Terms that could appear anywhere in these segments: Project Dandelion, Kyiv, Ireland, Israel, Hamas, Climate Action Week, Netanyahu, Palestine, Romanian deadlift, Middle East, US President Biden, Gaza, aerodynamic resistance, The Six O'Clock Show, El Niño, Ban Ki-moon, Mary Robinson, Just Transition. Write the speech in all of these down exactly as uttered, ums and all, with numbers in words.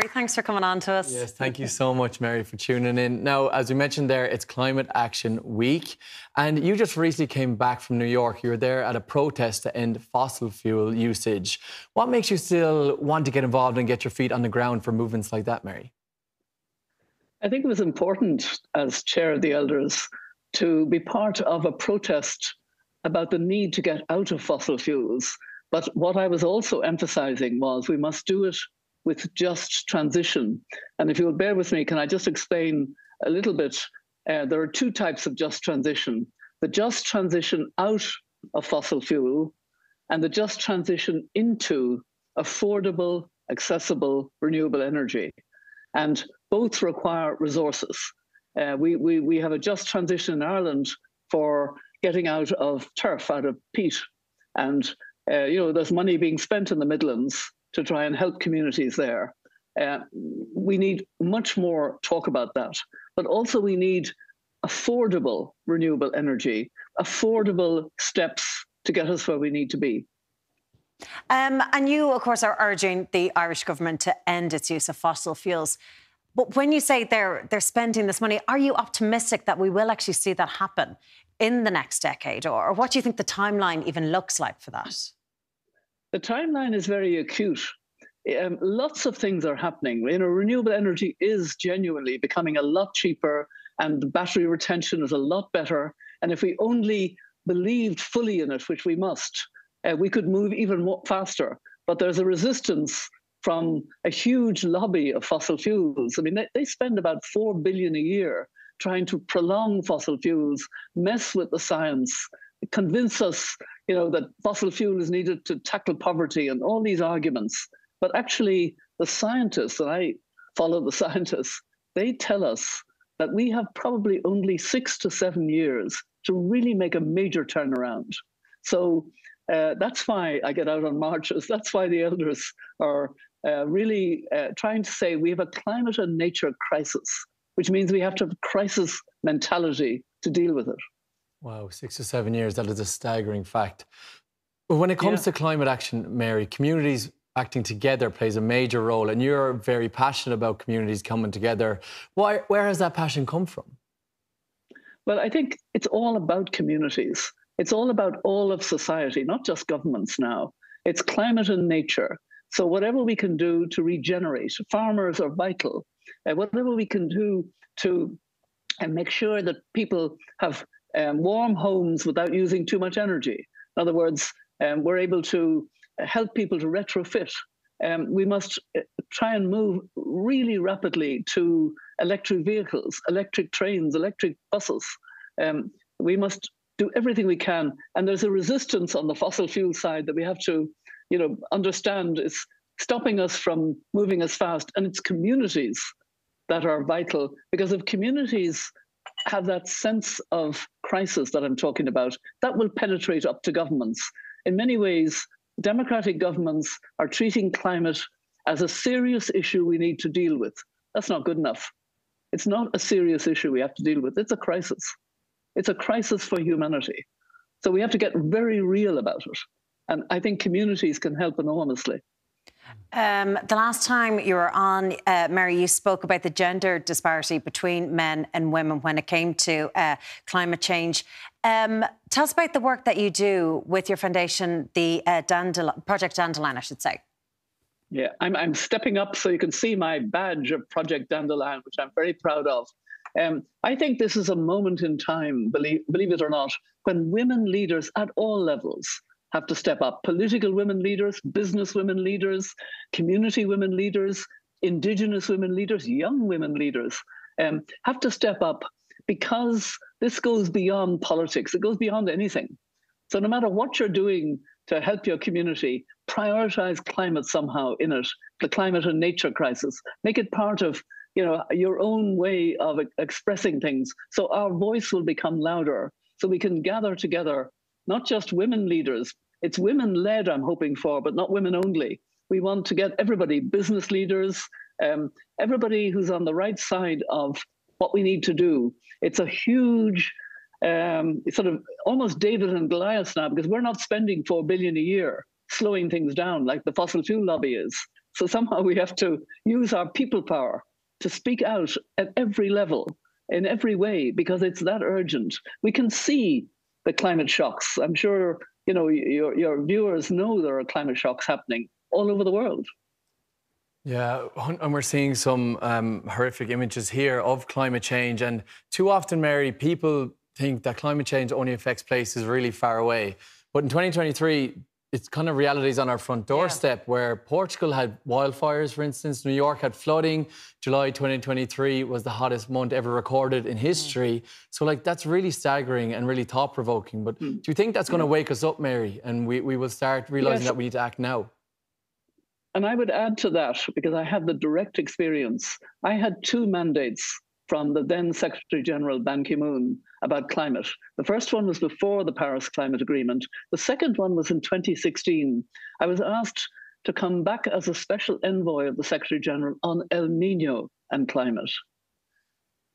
Barry, thanks for coming on to us. Yes, thank you so much, Mary, for tuning in. Now, as we mentioned there, it's Climate Action Week, and you just recently came back from New York. You were there at a protest to end fossil fuel usage. What makes you still want to get involved and get your feet on the ground for movements like that, Mary? I think it was important, as chair of the elders, to be part of a protest about the need to get out of fossil fuels. But what I was also emphasizing was we must do it with just transition. And if you'll bear with me, can I just explain a little bit? Uh, there are two types of just transition. The just transition out of fossil fuel and the just transition into affordable, accessible, renewable energy. And both require resources. Uh, we, we, we have a just transition in Ireland for getting out of turf, out of peat. And Uh, you know, there's money being spent in the Midlands to try and help communities there. Uh, we need much more talk about that. But also we need affordable renewable energy, affordable steps to get us where we need to be. Um, and you, of course, are urging the Irish government to end its use of fossil fuels. But when you say they're, they're spending this money, are you optimistic that we will actually see that happen in the next decade? Or what do you think the timeline even looks like for that? The timeline is very acute. Um, lots of things are happening. You know, renewable energy is genuinely becoming a lot cheaper and battery retention is a lot better. And if we only believed fully in it, which we must, uh, we could move even more faster. But there's a resistance from a huge lobby of fossil fuels. I mean, they, they spend about four billion dollars a year trying to prolong fossil fuels, mess with the science, convince us, you know, that fossil fuel is needed to tackle poverty and all these arguments. But actually, the scientists, and I follow the scientists, they tell us that we have probably only six to seven years to really make a major turnaround. So uh, that's why I get out on marches. That's why the elders are uh, really uh, trying to say we have a climate and nature crisis, which means we have to have a crisis mentality to deal with it. Wow, six or seven years, that is a staggering fact. But when it comes yeah. to climate action, Mary, communities acting together plays a major role, and you're very passionate about communities coming together. Why, where has that passion come from? Well, I think it's all about communities. It's all about all of society, not just governments now. It's climate and nature. So whatever we can do to regenerate, farmers are vital. Uh, whatever we can do to uh, make sure that people have um, warm homes without using too much energy. In other words, um, we're able to help people to retrofit. Um, we must try and move really rapidly to electric vehicles, electric trains, electric buses. Um, we must do everything we can. And there's a resistance on the fossil fuel side that we have to, you know, understand is stopping us from moving as fast. And it's communities that are vital, because if communities have that sense of crisis that I'm talking about, that will penetrate up to governments. In many ways, democratic governments are treating climate as a serious issue we need to deal with. That's not good enough. It's not a serious issue we have to deal with. It's a crisis. It's a crisis for humanity. So we have to get very real about it. And I think communities can help enormously. Um, the last time you were on, uh, Mary, you spoke about the gender disparity between men and women when it came to uh, climate change. Um, tell us about the work that you do with your foundation, the uh, Dandelion, Project Dandelion, I should say. Yeah, I'm, I'm stepping up so you can see my badge of Project Dandelion, which I'm very proud of. Um, I think this is a moment in time, believe, believe it or not, when women leaders at all levels have to step up. Political women leaders, business women leaders, community women leaders, indigenous women leaders, young women leaders um, have to step up, because this goes beyond politics. It goes beyond anything. So no matter what you're doing to help your community, prioritize climate somehow in it, the climate and nature crisis. Make it part of, you know, your own way of expressing things. So our voice will become louder, so we can gather together. Not just women leaders. It's women-led I'm hoping for, but not women only. We want to get everybody, business leaders, um, everybody who's on the right side of what we need to do. It's a huge um, sort of almost David and Goliath now, because we're not spending four billion dollars a year slowing things down like the fossil fuel lobby is. So somehow we have to use our people power to speak out at every level, in every way, because it's that urgent. We can see the climate shocks. I'm sure you know your, your viewers know there are climate shocks happening all over the world. Yeah, and we're seeing some um, horrific images here of climate change. And too often, Mary, people think that climate change only affects places really far away. But in twenty twenty-three, it's kind of realities on our front doorstep, yeah. Where Portugal had wildfires, for instance. New York had flooding. July twenty twenty-three was the hottest month ever recorded in history. Mm. So, like, that's really staggering and really thought-provoking. But mm. do you think that's going to wake us up, Mary, and we, we will start realising yes. that we need to act now? And I would add to that, because I have the direct experience. I had two mandates from the then Secretary General Ban Ki-moon about climate. The first one was before the Paris Climate Agreement. The second one was in twenty sixteen. I was asked to come back as a special envoy of the Secretary General on El Niño and climate.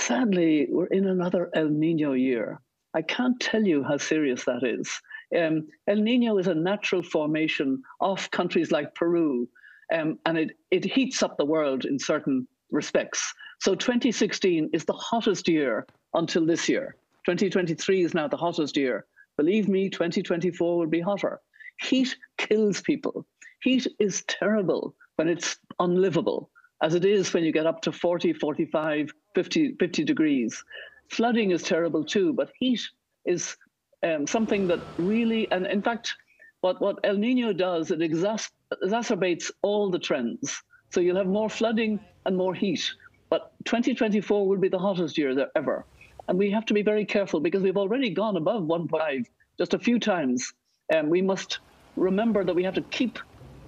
Sadly, we're in another El Niño year. I can't tell you how serious that is. Um, El Niño is a natural formation of countries like Peru, um, and it, it heats up the world in certain respects. So twenty sixteen is the hottest year until this year. twenty twenty-three is now the hottest year. Believe me, twenty twenty-four will be hotter. Heat kills people. Heat is terrible when it's unlivable, as it is when you get up to forty, forty-five, fifty, fifty degrees. Flooding is terrible too, but heat is um, something that really, and in fact, what, what El Niño does, it exas- exacerbates all the trends. So you'll have more flooding and more heat. But twenty twenty-four will be the hottest year there ever. And we have to be very careful because we've already gone above one point five just a few times. And we must remember that we have to keep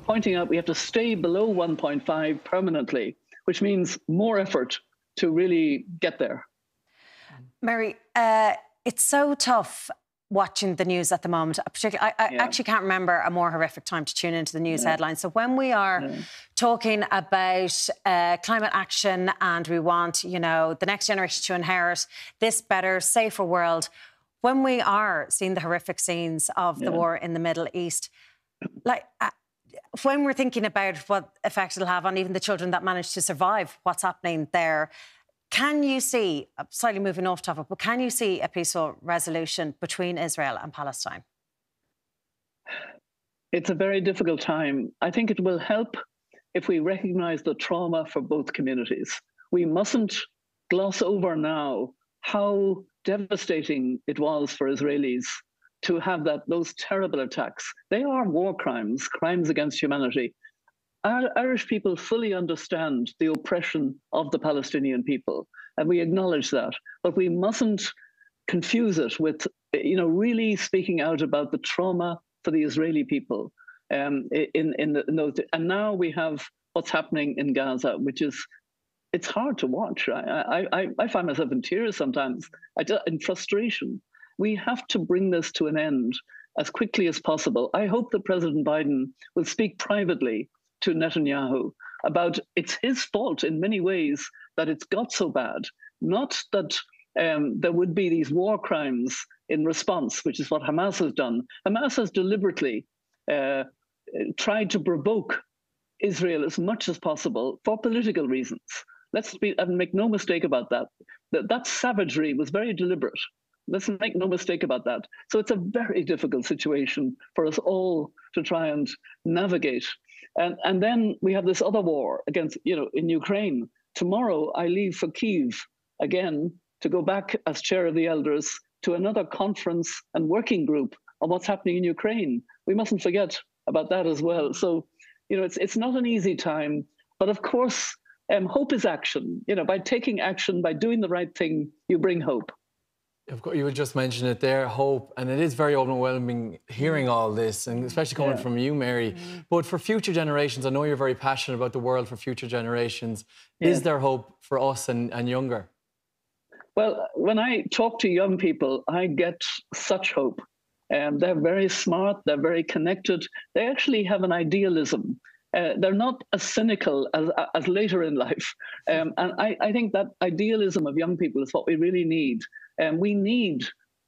pointing out we have to stay below one point five permanently, which means more effort to really get there. Mary, uh, it's so tough watching the news at the moment. Particularly, I, I yeah. actually can't remember a more horrific time to tune into the news yeah. headlines. So when we are yeah. talking about uh, climate action and we want, you know, the next generation to inherit this better, safer world, when we are seeing the horrific scenes of yeah. the war in the Middle East, like uh, when we're thinking about what effect it'll have on even the children that manage to survive what's happening there, can you see, slightly moving off topic, but can you see a peaceful resolution between Israel and Palestine? It's a very difficult time. I think it will help if we recognise the trauma for both communities. We mustn't gloss over now how devastating it was for Israelis to have that those terrible attacks. They are war crimes, crimes against humanity. Our Irish people fully understand the oppression of the Palestinian people, and we acknowledge that. But we mustn't confuse it with, you know, really speaking out about the trauma for the Israeli people. Um, in in, the, in those, and now we have what's happening in Gaza, which is it's hard to watch. I I, I find myself in tears sometimes, I do, in frustration. We have to bring this to an end as quickly as possible. I hope that President Biden will speak privately to Netanyahu about it's his fault in many ways that it's got so bad, not that um, there would be these war crimes in response, which is what Hamas has done. Hamas has deliberately uh, tried to provoke Israel as much as possible for political reasons. Let's be, and make no mistake about that. that. That savagery was very deliberate. Let's make no mistake about that. So it's a very difficult situation for us all to try and navigate. And, and then we have this other war against, you know, in Ukraine. Tomorrow I leave for Kyiv again to go back as chair of the elders to another conference and working group on what's happening in Ukraine. We mustn't forget about that as well. So, you know, it's it's not an easy time, but of course, um, hope is action. You know, by taking action, by doing the right thing, you bring hope. Of course, you would just mention it there, hope, and it is very overwhelming hearing all this, and especially coming yeah. from you, Mary. Mm-hmm. But for future generations, I know you're very passionate about the world for future generations. Yeah. Is there hope for us and, and younger? Well, when I talk to young people, I get such hope. Um, they're very smart, they're very connected. They actually have an idealism. Uh, they're not as cynical as, as later in life. Um, and I, I think that idealism of young people is what we really need. Um, we need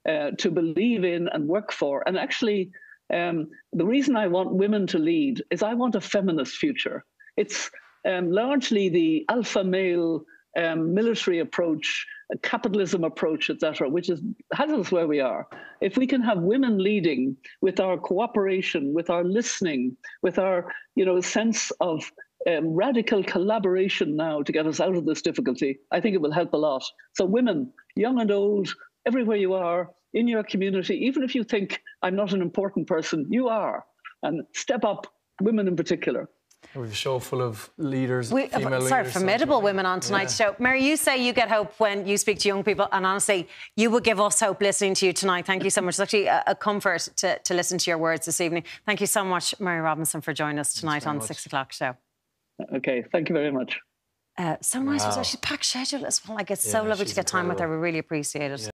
uh, to believe in and work for. And actually, um, the reason I want women to lead is I want a feminist future. It's um, largely the alpha male um, military approach, capitalism approach, et cetera, which is, has us where we are. If we can have women leading with our cooperation, with our listening, with our, you know, sense of Um, radical collaboration now to get us out of this difficulty, I think it will help a lot. So women, young and old, everywhere you are, in your community, even if you think I'm not an important person, you are. And step up, women in particular. We have a show full of leaders, we, female sorry, leaders. Formidable something. Women on tonight's yeah. show. Mary, you say you get hope when you speak to young people, and honestly, you would give us hope listening to you tonight. Thank you so much. It's actually a, a comfort to, to listen to your words this evening. Thank you so much, Mary Robinson, for joining us tonight on much. the six o'clock show. OK, thank you very much. Uh, so nice. Wow. It was actually packed schedule as well. Like, it's yeah, so lovely to get incredible. time with her. We really appreciate it. Yeah.